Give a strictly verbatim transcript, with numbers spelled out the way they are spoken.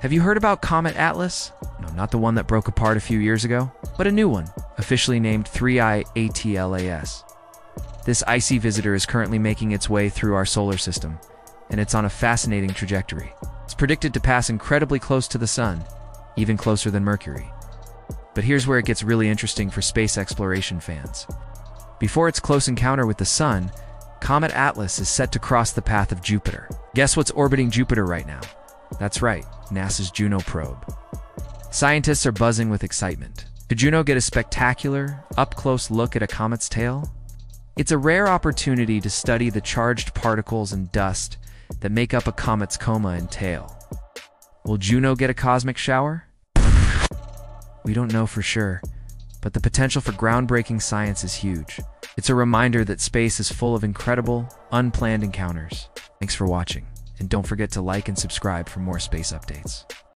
Have you heard about Comet Atlas? No, not the one that broke apart a few years ago, but a new one, officially named three I atlas. This icy visitor is currently making its way through our solar system, and it's on a fascinating trajectory. It's predicted to pass incredibly close to the Sun, even closer than Mercury. But here's where it gets really interesting for space exploration fans. Before its close encounter with the Sun, Comet Atlas is set to cross the path of Jupiter. Guess what's orbiting Jupiter right now? That's right, NASA's Juno probe. Scientists are buzzing with excitement. Could Juno get a spectacular, up-close look at a comet's tail? It's a rare opportunity to study the charged particles and dust that make up a comet's coma and tail. Will Juno get a cosmic shower? We don't know for sure, but the potential for groundbreaking science is huge. It's a reminder that space is full of incredible, unplanned encounters. Thanks for watching, and don't forget to like and subscribe for more space updates.